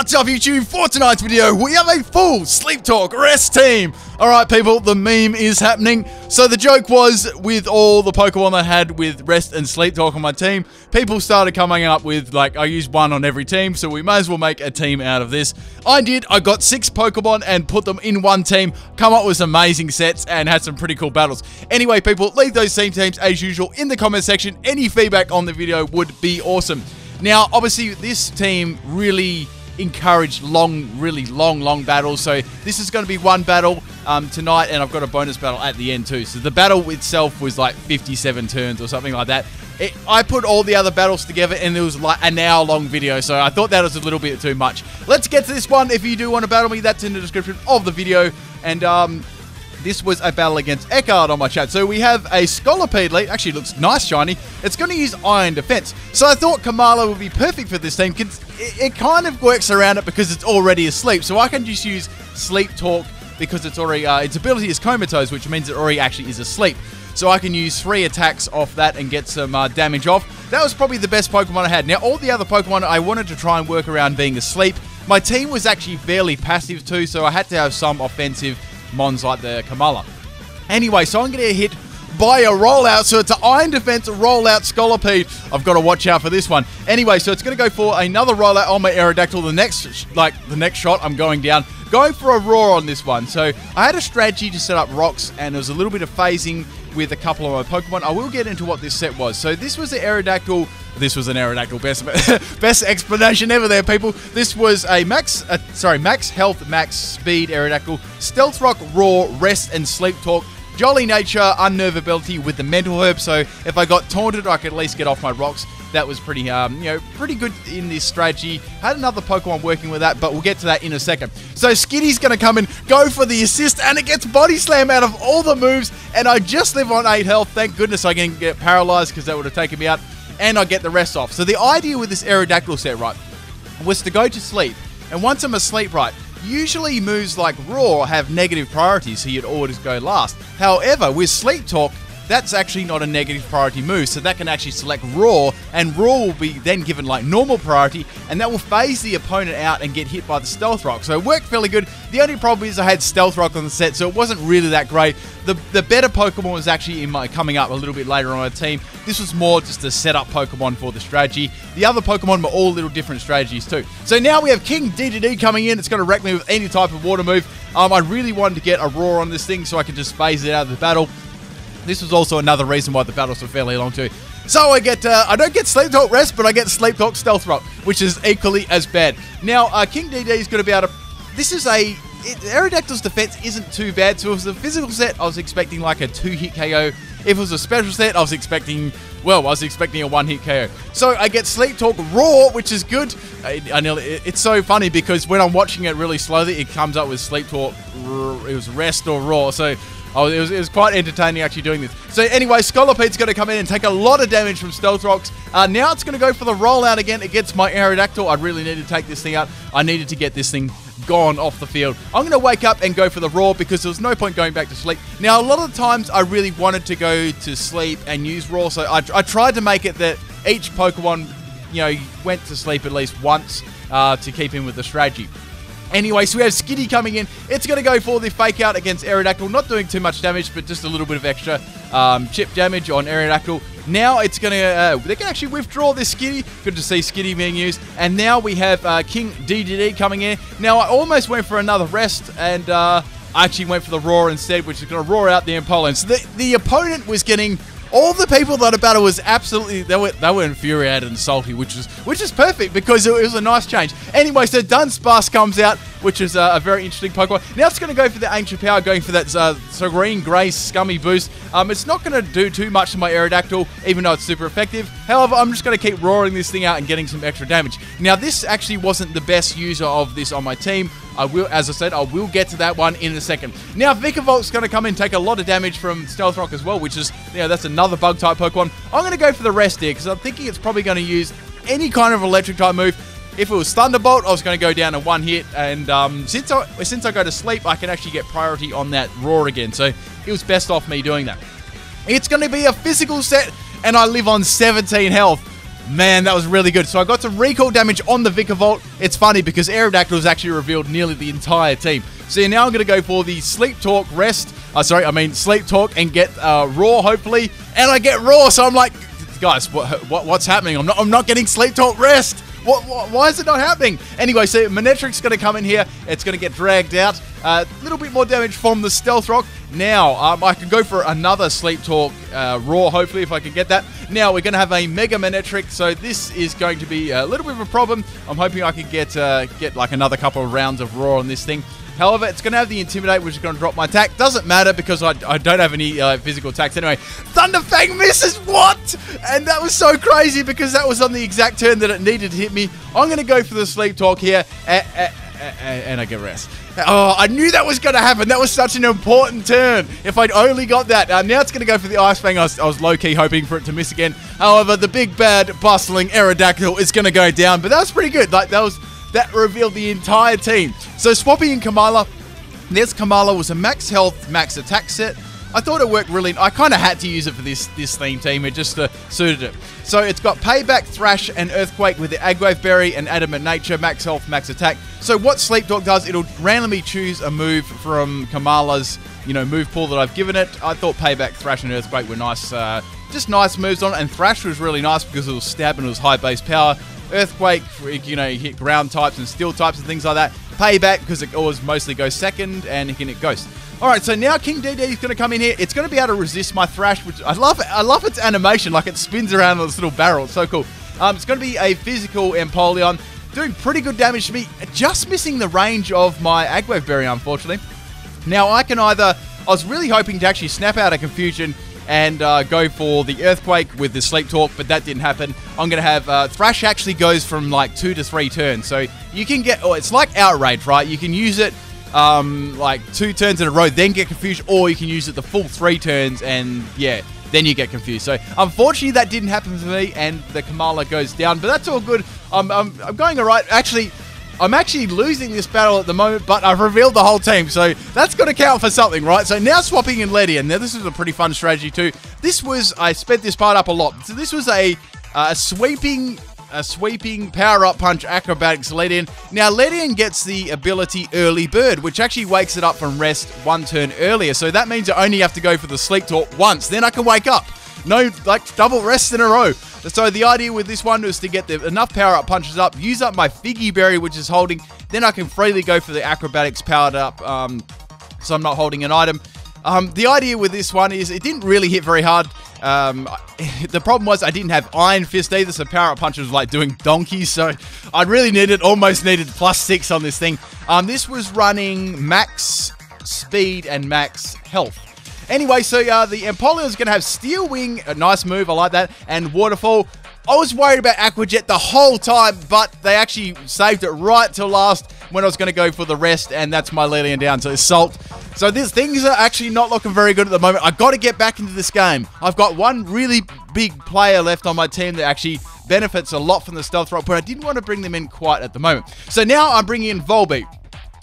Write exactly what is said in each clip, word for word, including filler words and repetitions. What's up, YouTube? For tonight's video, we have a full Sleep Talk Rest team! Alright people, the meme is happening. So the joke was, with all the Pokemon I had with Rest and Sleep Talk on my team, people started coming up with, like, I use one on every team, so we may as well make a team out of this. I did, I got six Pokemon and put them in one team, come up with some amazing sets, and had some pretty cool battles. Anyway people, leave those team teams as usual in the comment section. Any feedback on the video would be awesome. Now, obviously, this team really encouraged long, really long, long battles. So this is going to be one battle um, tonight, and I've got a bonus battle at the end too. So the battle itself was like fifty-seven turns or something like that. It, I put all the other battles together, and it was like an hour-long video. So I thought that was a little bit too much. Let's get to this one. If you do want to battle me, that's in the description of the video. And um, this was a battle against Ekard on my chat. So we have a Scolipede lead. Actually, looks nice shiny. It's going to use Iron Defense. So I thought Komala would be perfect for this team. It, it kind of works around it because it's already asleep. So I can just use Sleep Talk because it's already uh, its ability is Comatose, which means it already actually is asleep. So I can use three attacks off that and get some uh, damage off. That was probably the best Pokemon I had. Now, all the other Pokemon, I wanted to try and work around being asleep. My team was actually fairly passive too, so I had to have some offensive mons like the Komala. Anyway, so I'm going to get hit by a rollout, so it's an Iron Defense rollout Scolipede. I've got to watch out for this one. Anyway, so it's going to go for another rollout on my Aerodactyl. The next, like, the next shot, I'm going down. Going for a roar on this one. So I had a strategy to set up rocks, and there was a little bit of phasing with a couple of my Pokemon. I will get into what this set was. So this was the Aerodactyl. This was an Aerodactyl. Best, best explanation ever there, people. This was a max, uh, sorry, max health, max speed Aerodactyl. Stealth Rock, Roar, Rest, and Sleep Talk. Jolly Nature, Unnervability with the Mental Herb. So if I got taunted, I could at least get off my rocks. That was pretty, um, you know, pretty good in this strategy. Had another Pokemon working with that, but we'll get to that in a second. So Skitty's going to come in, go for the assist, and it gets Body Slam out of all the moves. And I just live on eight health. Thank goodness I didn't get paralyzed because that would have taken me out. And I get the rest off. So the idea with this Aerodactyl set, right, was to go to sleep. And once I'm asleep, right, usually moves like Roar have negative priority, so you'd always go last. However, with Sleep Talk, that's actually not a negative priority move, so that can actually select Roar, and Roar will be then given like normal priority, and that will phase the opponent out and get hit by the Stealth Rock. So it worked fairly good. The only problem is I had Stealth Rock on the set, so it wasn't really that great. The, the better Pokemon was actually in my, coming up a little bit later on our team. This was more just a setup Pokemon for the strategy. The other Pokemon were all little different strategies too. So now we have King Dedede coming in. It's going to wreck me with any type of water move. Um, I really wanted to get a Roar on this thing so I could just phase it out of the battle. This was also another reason why the battles were fairly long too. So I get, uh, I don't get Sleep Talk Rest, but I get Sleep Talk Stealth Rock, which is equally as bad. Now, uh, King Dedede is going to be able to, this is a, it, Aerodactyl's defense isn't too bad. So if it was a physical set, I was expecting like a two-hit K O. If it was a special set, I was expecting, well, I was expecting a one-hit K O. So I get Sleep Talk Roar, which is good. I, I nearly, it, it's so funny because when I'm watching it really slowly, it comes up with Sleep Talk, it was Rest or Roar. So Oh, it was, it was quite entertaining actually doing this. So anyway, Scolipede's going to come in and take a lot of damage from Stealth Rocks. Uh, now it's going to go for the rollout again against my Aerodactyl. I really needed to take this thing out. I needed to get this thing gone off the field. I'm going to wake up and go for the Roar because there was no point going back to sleep. Now, a lot of the times I really wanted to go to sleep and use Roar, so I, I tried to make it that each Pokemon, you know, went to sleep at least once uh, to keep in with the strategy. Anyway, so we have Skitty coming in. It's going to go for the fake out against Aerodactyl. Not doing too much damage, but just a little bit of extra um, chip damage on Aerodactyl. Now it's going to... Uh, they can actually withdraw this Skitty. Good to see Skitty being used. And now we have uh, King Dedede coming in. Now, I almost went for another Rest, and uh, I actually went for the Roar instead, which is going to roar out the Empoleon. So the, the opponent was getting... All the people that I battled was absolutely, they were, they were infuriated and salty, which is which is perfect because it was a nice change. Anyway, so Dunsparce comes out, which is a, a very interesting Pokemon. Now it's going to go for the Ancient Power, going for that uh, Serene Grey Scummy boost. Um, it's not going to do too much to my Aerodactyl, even though it's super effective. However, I'm just going to keep roaring this thing out and getting some extra damage. Now, this actually wasn't the best user of this on my team. I will, as I said, I will get to that one in a second. Now, Vikavolt's going to come in and take a lot of damage from Stealth Rock as well, which is, you know, that's another Bug-type Pokemon. I'm going to go for the Rest here, because I'm thinking it's probably going to use any kind of Electric-type move. If it was Thunderbolt, I was going to go down in one hit, and um, since, I, since I go to sleep, I can actually get priority on that Roar again, so it was best off me doing that. It's going to be a physical set, and I live on seventeen health. Man, that was really good. So I got some recoil damage on the Vikavolt. It's funny because Aerodactyl has actually revealed nearly the entire team. So now I'm going to go for the Sleep Talk Rest. Uh, sorry, I mean Sleep Talk and get uh, Raw, hopefully. And I get Raw, so I'm like, guys, what, what, what's happening? I'm not, I'm not getting Sleep Talk Rest. What, what, why is it not happening? Anyway, so Manectric's going to come in here. It's going to get dragged out. A uh, little bit more damage from the Stealth Rock. Now, um, I can go for another Sleep Talk uh, Raw, hopefully, if I can get that. Now, we're going to have a Mega Manectric, so this is going to be a little bit of a problem. I'm hoping I can get, uh, get like, another couple of rounds of Raw on this thing. However, it's going to have the Intimidate, which is going to drop my attack. Doesn't matter because I, I don't have any uh, physical attacks anyway. Thunderfang misses! What? And that was so crazy because that was on the exact turn that it needed to hit me. I'm going to go for the Sleep Talk here, and, and I get Rest. Oh, I knew that was going to happen. That was such an important turn. If I'd only got that. Uh, now it's going to go for the Ice Fang. I was, I was low-key hoping for it to miss again. However, the big, bad, bustling Aerodactyl is going to go down. But that was pretty good. Like, that was that revealed the entire team. So, swapping in Komala. There's Komala. Was a max health, max attack set. I thought it worked really... I kind of had to use it for this this theme team. It just uh, suited it. So, it's got Payback, Thrash, and Earthquake with the Aggrawave Berry and Adamant Nature. Max health, max attack. So, what Sleep Talk does, it'll randomly choose a move from Komala's, you know, move pool that I've given it. I thought Payback, Thrash, and Earthquake were nice... Uh, just nice moves on it. And Thrash was really nice because it was stab and it was high base power. Earthquake, you know, you hit ground types and steel types and things like that. Payback, because it always mostly goes second, and it can hit Ghost. Alright, so now King Dedede is going to come in here. It's going to be able to resist my Thrash, which I love. I love its animation, like it spins around on this little barrel. It's so cool. Um, it's going to be a physical Empoleon, doing pretty good damage to me, just missing the range of my Aggrawave Berry, unfortunately. Now, I can either... I was really hoping to actually snap out of Confusion and uh, go for the Earthquake with the Sleep Talk, but that didn't happen. I'm going to have... Uh, Thrash actually goes from, like, two to three turns, so you can get... Oh, it's like Outrage, right? You can use it, um, like, two turns in a row, then get confused, or you can use it the full three turns, and, yeah, then you get confused. So, unfortunately, that didn't happen to me, and the Komala goes down, but that's all good. I'm, I'm, I'm going all right. Actually... I'm actually losing this battle at the moment, but I've revealed the whole team, so that's got to count for something, right? So now swapping in Ledian. Now, this is a pretty fun strategy, too. This was... I sped this part up a lot. So this was a, a sweeping... A sweeping power-up punch acrobatics Ledian. Now, Ledian gets the ability Early Bird, which actually wakes it up from Rest one turn earlier. So that means I only have to go for the Sleep Talk once. Then I can wake up. No, like, double rests in a row. So the idea with this one is to get the, enough power-up punches up, use up my Figgy Berry, which is holding. Then I can freely go for the acrobatics powered-up, um, so I'm not holding an item. Um, the idea with this one is it didn't really hit very hard. Um, the problem was I didn't have Iron Fist either, so power-up punch was like doing donkeys, so I really needed, almost needed plus six on this thing. Um, this was running max speed and max health. Anyway, so uh, the Empoleon is going to have Steel Wing, a nice move, I like that, and Waterfall. I was worried about Aqua Jet the whole time, but they actually saved it right till last when I was going to go for the Rest, and that's my Ledian down to Assault. So these things are actually not looking very good at the moment. I've got to get back into this game. I've got one really big player left on my team that actually benefits a lot from the Stealth Rock, but I didn't want to bring them in quite at the moment. So now I'm bringing in Volbeat.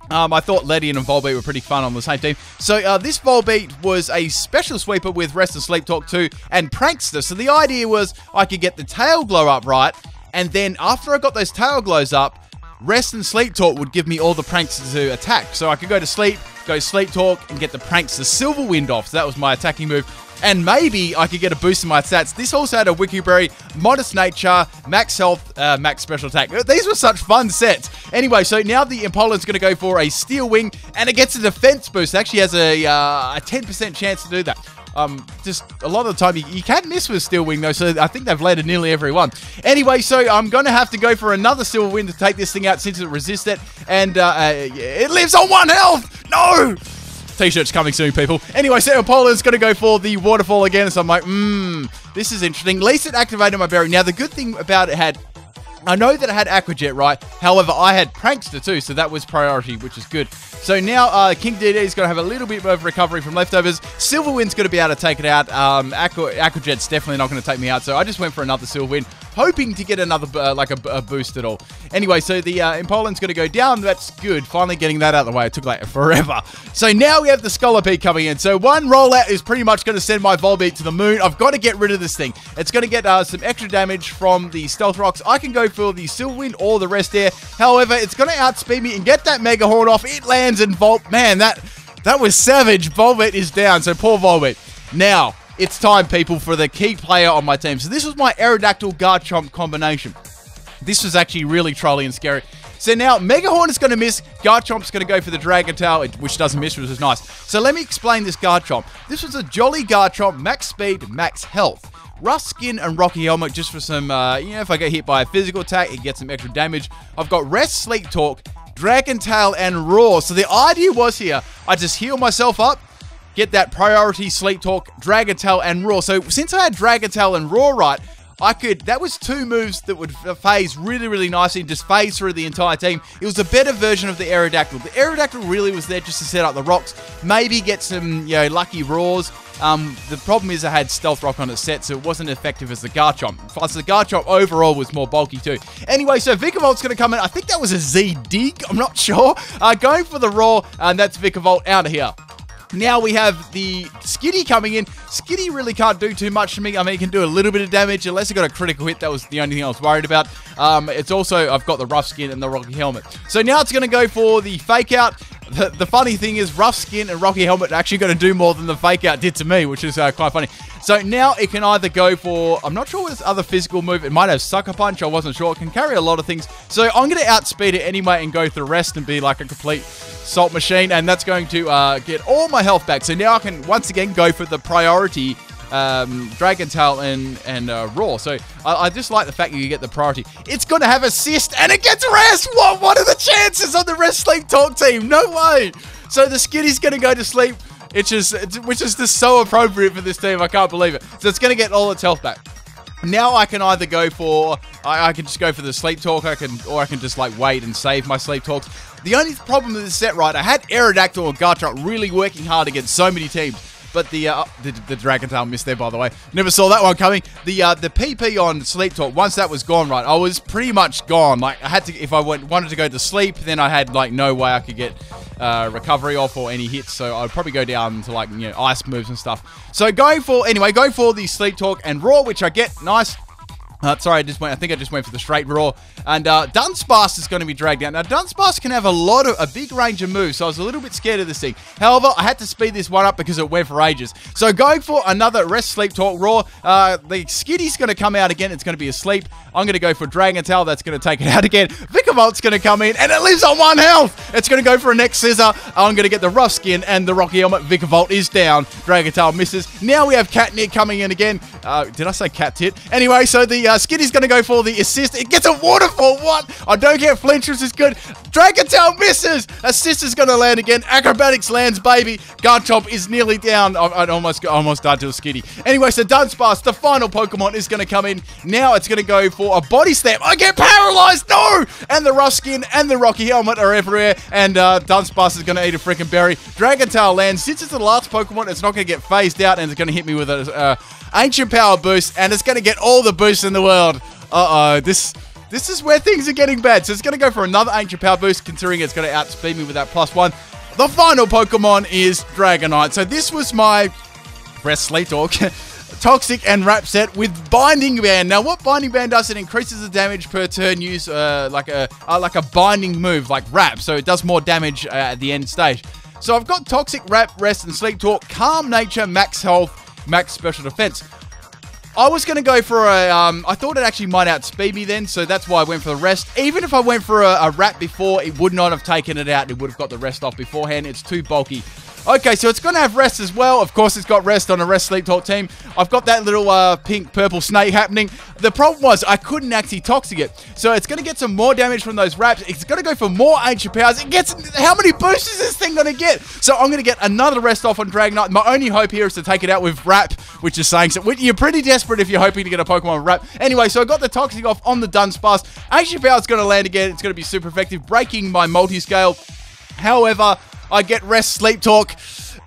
Um, I thought Ledian and Volbeat were pretty fun on the same team. So uh, this Volbeat was a special sweeper with Rest and Sleep Talk two and Prankster. So the idea was I could get the tail glow up right, and then after I got those tail glows up, Rest and Sleep Talk would give me all the Pranksters to attack. So I could go to sleep, go Sleep Talk, and get the Prankster Silver Wind off. So that was my attacking move. And maybe I could get a boost in my stats. This also had a Wiki Berry, Modest Nature, Max Health, uh, Max Special Attack. These were such fun sets. Anyway, so now the Empoleon's going to go for a Steel Wing, and it gets a defense boost. It actually has a ten percent uh, chance to do that. Um, just a lot of the time, you, you can miss with Steel Wing, though, so I think they've landed nearly every one. Anyway, so I'm going to have to go for another Steel Wing to take this thing out since it resists it, and uh, uh, it lives on one health! No! T-shirts coming soon, people. Anyway, so Empoleon's going to go for the Waterfall again, so I'm like, mmm, this is interesting. At least it activated my berry. Now, the good thing about it had... I know that I had Aqua Jet, right? However, I had Prankster too, so that was priority, which is good. So now uh, King Dedede is going to have a little bit of recovery from leftovers. Silverwind's going to be able to take it out. Um, Aqua, Aqua Jet's definitely not going to take me out, so I just went for another Silverwind. hoping to get another, uh, like, a, a boost at all. Anyway, so the uh, Empoleon's going to go down. That's good. Finally getting that out of the way. It took, like, forever. So now we have the Scolipede coming in. So one rollout is pretty much going to send my Volbeat to the moon. I've got to get rid of this thing. It's going to get uh, some extra damage from the Stealth Rocks. I can go for the Silwind or the Rest Air. However, it's going to outspeed me and get that Mega Horn off. It lands and Volt. Man, that... That was savage. Volbeat is down, so poor Volbeat. Now, it's time, people, for the key player on my team. So this was my Aerodactyl Garchomp combination. This was actually really trolly and scary. So now, Mega Horn is going to miss. Garchomp's going to go for the Dragonite, which doesn't miss, which is nice. So let me explain this Garchomp. This was a jolly Garchomp, max speed, max health. Rough skin and rocky helmet just for some, uh, you know, if I get hit by a physical attack, it gets some extra damage. I've got Rest, Sleep Talk, Dragontail, and Roar. So the idea was here, I just heal myself up, get that priority Sleep Talk, Dragontail, and Roar. So since I had Dragontail and Roar right, I could, that was two moves that would phase really, really nicely, just phase through the entire team. It was a better version of the Aerodactyl. The Aerodactyl really was there just to set up the rocks, maybe get some, you know, lucky Roars. Um, the problem is I had Stealth Rock on its set, so it wasn't effective as the Garchomp. Plus, the Garchomp overall was more bulky too. Anyway, so Vikavolt's going to come in. I think that was a Z-Dig, I'm not sure. Uh, going for the Roar, and that's Vikavolt out of here. Now we have the Skitty coming in. Skitty really can't do too much to me. I mean, it can do a little bit of damage, unless it got a critical hit. That was the only thing I was worried about. Um, it's also, I've got the Rough Skin and the Rocky Helmet. So now it's going to go for the Fake Out. The, the funny thing is, Rough Skin and Rocky Helmet are actually going to do more than the Fake Out did to me, which is uh, quite funny. So now it can either go for, I'm not sure what its other physical move, it might have Sucker Punch, I wasn't sure, it can carry a lot of things. So I'm going to outspeed it anyway and go through Rest and be like a complete salt machine, and that's going to uh, get all my health back. So now I can once again go for the priority um, Dragontail and, and uh, Roar. So I, I just like the fact that you get the priority. It's going to have Assist, and it gets Rest! What, what are the chances on the Rest Sleep Talk team? No way! So the Skitty's going to go to sleep. It's just, it's, which is just so appropriate for this team. I can't believe it. So it's going to get all its health back. Now I can either go for, I, I can just go for the Sleep Talk, I can, or I can just like wait and save my Sleep Talks. The only problem with this set, right, I had Aerodactyl and Garchomp really working hard against so many teams. But the, uh, the the Dragontail missed there, by the way. Never saw that one coming. The uh, the P P on Sleep Talk, once that was gone, right, I was pretty much gone. Like, I had to, if I went, wanted to go to sleep, then I had, like, no way I could get uh, recovery off or any hits. So I'd probably go down to, like, you know, ice moves and stuff. So going for, anyway, going for the Sleep Talk and Roar, which I get. Nice. Uh, sorry, I just went. I think I just went for the straight Roar. And uh, Dunsparce is going to be dragged out. Now, Dunsparce can have a lot of a big range of moves, so I was a little bit scared of this thing. However, I had to speed this one up because it went for ages. So going for another Rest, Sleep, Talk, Roar. Uh, the Skitty's going to come out again. It's going to be asleep. I'm going to go for Dragontail. That's going to take it out again. Vikavolt's going to come in, and it lives on one health. It's going to go for a next scissor. I'm going to get the Rough Skin and the Rocky Helmet. Vikavolt is down. Dragontail misses. Now we have Catnip coming in again. Uh, did I say Cat Tit? Anyway, so the Uh, Skitty's going to go for the Assist. It gets a Waterfall. What? I don't get flinch, which is good. Dragontail misses. Assist is going to land again. Acrobatics lands, baby. Garchomp is nearly down. I, I almost I almost died to a Skitty. Anyway, so Dunsparce, the final Pokemon, is going to come in. Now it's going to go for a Body Slam. I get paralyzed. No! And the Rough Skin and the Rocky Helmet are everywhere. And uh, Dunsparce is going to eat a freaking berry. Dragontail lands. Since it's the last Pokemon, it's not going to get phased out, and it's going to hit me with a... Uh, Ancient Power Boost, and it's going to get all the boosts in the world. Uh-oh, this this is where things are getting bad. So it's going to go for another Ancient Power Boost, considering it's going to outspeed me with that plus one. The final Pokemon is Dragonite. So this was my Rest, Sleep Talk, Toxic and Wrap set with Binding Band. Now, what Binding Band does, it increases the damage per turn used uh, like, a, uh, like a binding move, like Wrap. So it does more damage uh, at the end stage. So I've got Toxic, Wrap, Rest, and Sleep Talk, Calm Nature, Max Health, Max Special Defense. I was going to go for a... Um, I thought it actually might outspeed me then, so that's why I went for the Rest. Even if I went for a, a Wrap before, it would not have taken it out. It would have got the Rest off beforehand. It's too bulky. Okay, so it's going to have Rest as well. Of course, it's got Rest on a Rest Sleep Talk team. I've got that little uh, pink-purple snake happening. The problem was I couldn't actually Toxic it. So it's going to get some more damage from those Wraps. It's going to go for more Ancient Powers. It gets... How many boosts is this thing going to get? So I'm going to get another Rest off on Dragonite. My only hope here is to take it out with Wrap, which is saying... So you're pretty desperate if you're hoping to get a Pokemon Wrap. Anyway, so I got the Toxic off on the Dunsparce. Ancient Power's going to land again. It's going to be super effective, breaking my multi-scale. However... I get Rest, Sleep Talk,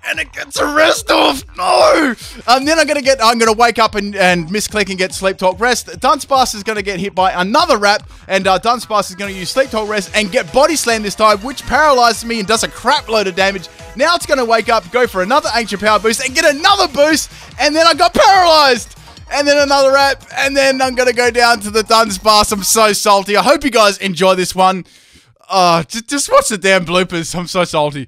and it gets a rest off. No! And then I'm gonna get I'm gonna wake up and, and misclick and get Sleep Talk Rest. Dunsparce is gonna get hit by another rap, and uh, Dunsparce is gonna use Sleep Talk Rest and get Body Slam this time, which paralyzes me and does a crap load of damage. Now it's gonna wake up, go for another Ancient Power Boost and get another boost, and then I got paralyzed! And then another rap, and then I'm gonna go down to the Dunsparce. I'm so salty. I hope you guys enjoy this one. Uh, just, just watch the damn bloopers. I'm so salty.